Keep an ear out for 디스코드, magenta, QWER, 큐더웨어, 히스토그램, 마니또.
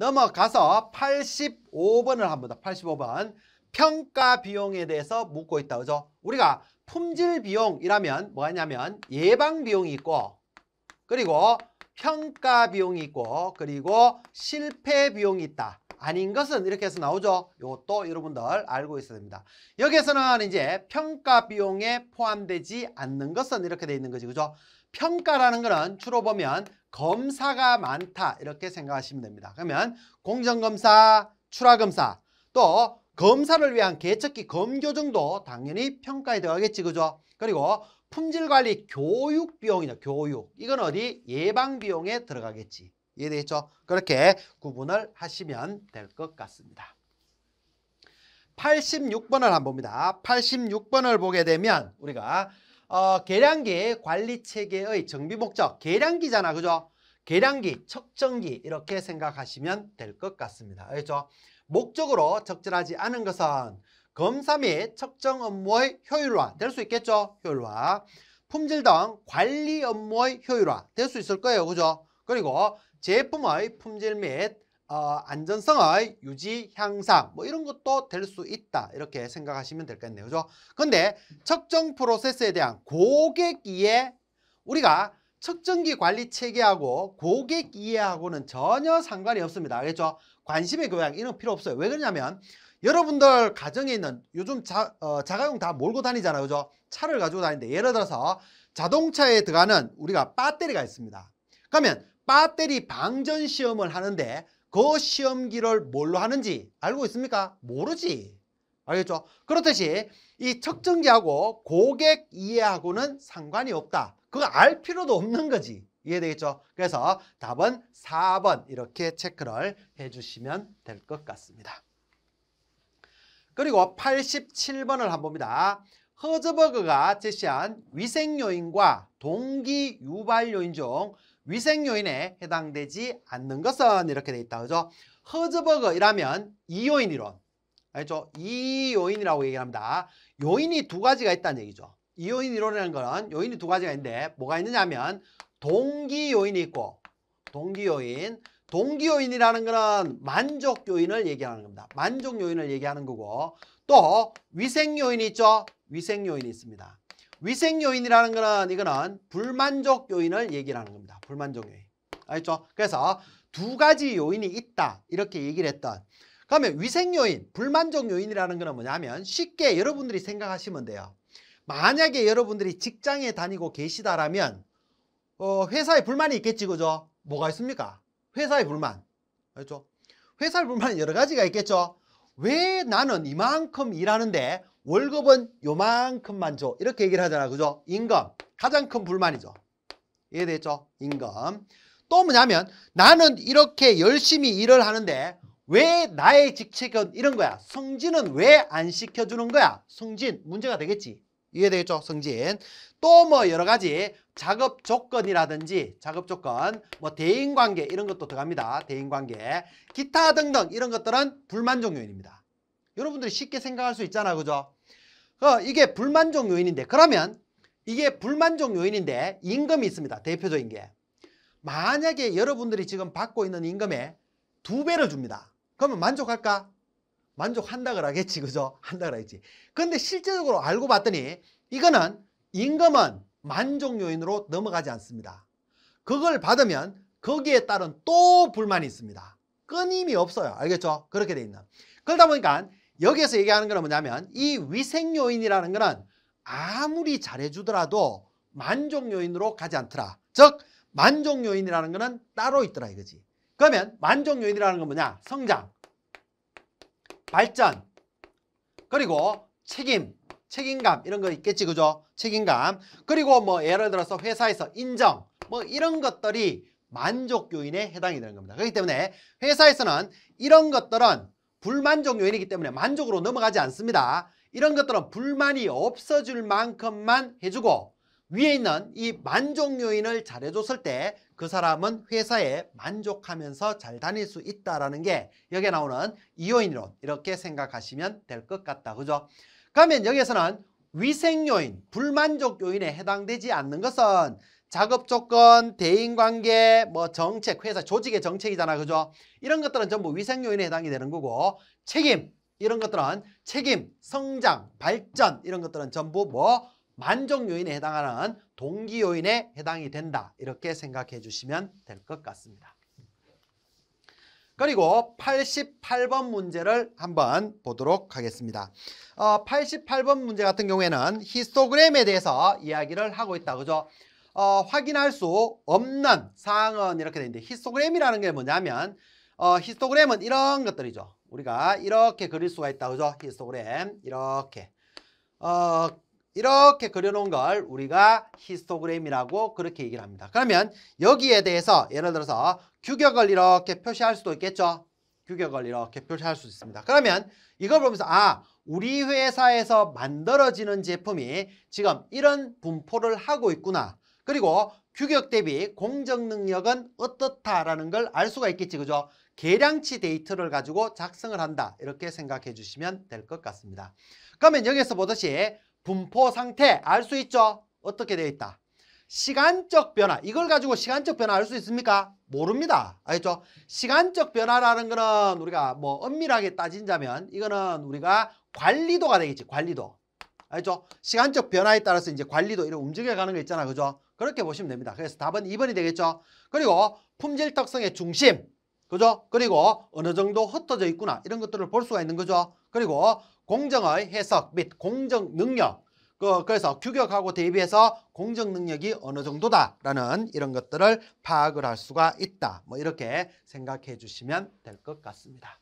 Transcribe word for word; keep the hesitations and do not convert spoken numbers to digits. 넘어가서 팔십오 번을 합니다. 팔십오 번. 평가 비용에 대해서 묻고 있다. 그죠? 우리가 품질 비용이라면 뭐 하냐면 예방 비용이 있고, 그리고 평가 비용이 있고, 그리고 실패 비용이 있다. 아닌 것은 이렇게 해서 나오죠. 이것도 여러분들 알고 있어야 됩니다. 여기에서는 이제 평가 비용에 포함되지 않는 것은 이렇게 돼 있는 거지. 그죠? 평가라는 거는 주로 보면 검사가 많다. 이렇게 생각하시면 됩니다. 그러면 공정검사, 출하검사, 또 검사를 위한 개척기 검교정도 당연히 평가에 들어가겠지. 그죠? 그리고 품질관리 교육 비용이죠. 교육. 이건 어디? 예방 비용에 들어가겠지. 이해되겠죠? 그렇게 구분을 하시면 될 것 같습니다. 팔십육 번을 한번 봅니다. 팔십육 번을 보게 되면 우리가 어, 계량기의 관리체계의 정비목적, 계량기잖아. 그죠? 계량기, 측정기 이렇게 생각하시면 될 것 같습니다. 알겠죠? 목적으로 적절하지 않은 것은 검사 및 측정 업무의 효율화 될 수 있겠죠? 효율화. 품질 등 관리 업무의 효율화 될 수 있을 거예요. 그죠? 그리고 제품의 품질 및 어, 안전성의 유지 향상 뭐 이런 것도 될 수 있다. 이렇게 생각하시면 될 것 같네요. 그죠? 근데 측정 프로세스에 대한 고객 이해, 우리가 측정기 관리 체계하고 고객 이해하고는 전혀 상관이 없습니다. 알겠죠? 관심의 교양 이런 거 필요 없어요. 왜 그러냐면 여러분들 가정에 있는 요즘 자, 어, 자가용 다 몰고 다니잖아요. 그죠? 차를 가지고 다니는데 예를 들어서 자동차에 들어가는 우리가 배터리가 있습니다. 그러면 배터리 방전 시험을 하는데 그 시험기를 뭘로 하는지 알고 있습니까? 모르지. 알겠죠? 그렇듯이 이 측정기하고 고객 이해하고는 상관이 없다. 그거 알 필요도 없는 거지. 이해되겠죠? 그래서 답은 사 번 이렇게 체크를 해주시면 될 것 같습니다. 그리고 팔십칠 번을 한번 봅니다. 허즈버그가 제시한 위생요인과 동기유발요인 중 위생요인에 해당되지 않는 것은 이렇게 돼 있다. 그죠? 허즈버그이라면 이요인 이론. 알죠? 이요인이라고 얘기합니다. 요인이 두 가지가 있다는 얘기죠. 이요인 이론이라는 거는 요인이 두 가지가 있는데 뭐가 있느냐면 동기 요인이 있고, 동기 요인. 동기 요인이라는 거는 만족 요인을 얘기하는 겁니다. 만족 요인을 얘기하는 거고, 또 위생 요인이 있죠? 위생 요인이 있습니다. 위생 요인이라는 거는 이거는 불만족 요인을 얘기하는 겁니다. 불만족 요인. 알겠죠? 그래서 두 가지 요인이 있다. 이렇게 얘기를 했던. 그러면 위생 요인, 불만족 요인이라는 거는 뭐냐면 쉽게 여러분들이 생각하시면 돼요. 만약에 여러분들이 직장에 다니고 계시다라면 어, 회사에 불만이 있겠지. 그죠? 뭐가 있습니까? 회사의 불만. 알겠죠? 회사의 불만은 여러 가지가 있겠죠? 왜 나는 이만큼 일하는데 월급은 요만큼만 줘. 이렇게 얘기를 하잖아. 그죠? 임금. 가장 큰 불만이죠. 이해되겠죠? 임금. 또 뭐냐면 나는 이렇게 열심히 일을 하는데 왜 나의 직책은 이런 거야? 승진은 왜 안 시켜주는 거야? 승진. 문제가 되겠지. 이해되겠죠? 승진. 또 뭐 여러 가지 작업 조건이라든지 작업 조건, 뭐 대인관계 이런 것도 들어갑니다. 대인관계. 기타 등등 이런 것들은 불만족 요인입니다. 여러분들이 쉽게 생각할 수 있잖아. 그죠? 어, 이게 불만족 요인인데, 그러면 이게 불만족 요인인데 임금이 있습니다. 대표적인 게. 만약에 여러분들이 지금 받고 있는 임금의 두 배를 줍니다. 그러면 만족할까? 만족한다 그러겠지. 그죠? 한다 그러겠지. 근데 실제적으로 알고 봤더니 이거는 임금은 만족 요인으로 넘어가지 않습니다. 그걸 받으면 거기에 따른 또 불만이 있습니다. 끊임이 없어요. 알겠죠? 그렇게 돼 있는. 그러다 보니까 여기에서 얘기하는 건 뭐냐면 이 위생 요인이라는 거는 아무리 잘해주더라도 만족 요인으로 가지 않더라. 즉 만족 요인이라는 거는 따로 있더라 이거지. 그러면 만족 요인이라는 건 뭐냐? 성장, 발전, 그리고 책임, 책임감 이런 거 있겠지. 그죠? 책임감. 그리고 뭐 예를 들어서 회사에서 인정 뭐 이런 것들이 만족 요인에 해당이 되는 겁니다. 그렇기 때문에 회사에서는 이런 것들은 불만족 요인이기 때문에 만족으로 넘어가지 않습니다. 이런 것들은 불만이 없어질 만큼만 해주고 위에 있는 이 만족 요인을 잘해줬을 때 그 사람은 회사에 만족하면서 잘 다닐 수 있다라는 게 여기에 나오는 이요인이론 이렇게 생각하시면 될 것 같다. 그죠? 그러면 여기에서는 위생 요인, 불만족 요인에 해당되지 않는 것은 작업 조건, 대인관계, 뭐 정책, 회사 조직의 정책이잖아, 그죠? 이런 것들은 전부 위생 요인에 해당이 되는 거고, 책임, 이런 것들은 책임, 성장, 발전, 이런 것들은 전부 뭐 만족 요인에 해당하는 동기 요인에 해당이 된다. 이렇게 생각해 주시면 될 것 같습니다. 그리고 팔십팔 번 문제를 한번 보도록 하겠습니다. 어, 팔십팔 번 문제 같은 경우에는 히스토그램에 대해서 이야기를 하고 있다, 그죠? 어, 확인할 수 없는 사항은 이렇게 되는데, 히스토그램이라는 게 뭐냐면, 어, 히스토그램은 이런 것들이죠. 우리가 이렇게 그릴 수가 있다, 그죠? 히스토그램 이렇게 어, 이렇게 그려놓은 걸 우리가 히스토그램이라고 그렇게 얘기를 합니다. 그러면 여기에 대해서 예를 들어서 규격을 이렇게 표시할 수도 있겠죠. 규격을 이렇게 표시할 수 있습니다. 그러면 이걸 보면서 아, 우리 회사에서 만들어지는 제품이 지금 이런 분포를 하고 있구나. 그리고 규격 대비 공정 능력은 어떻다라는 걸 알 수가 있겠지, 그죠? 계량치 데이터를 가지고 작성을 한다. 이렇게 생각해 주시면 될 것 같습니다. 그러면 여기서 보듯이 분포 상태 알 수 있죠? 어떻게 되어 있다? 시간적 변화, 이걸 가지고 시간적 변화 알 수 있습니까? 모릅니다. 알겠죠? 시간적 변화라는 거는 우리가 뭐 엄밀하게 따진다면 이거는 우리가 관리도가 되겠지, 관리도. 알죠? 시간적 변화에 따라서 이제 관리도 이렇게 움직여가는 거 있잖아, 그죠? 그렇게 보시면 됩니다. 그래서 답은 이 번이 되겠죠? 그리고 품질 특성의 중심, 그죠? 그리고 어느 정도 흩어져 있구나, 이런 것들을 볼 수가 있는 거죠. 그리고 공정의 해석 및 공정 능력, 그, 그래서 규격하고 대비해서 공정 능력이 어느 정도다라는 이런 것들을 파악을 할 수가 있다. 뭐 이렇게 생각해 주시면 될 것 같습니다.